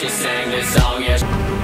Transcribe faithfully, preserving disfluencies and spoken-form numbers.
she sang this song, yeah.